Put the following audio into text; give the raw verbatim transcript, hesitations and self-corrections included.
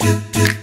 do do.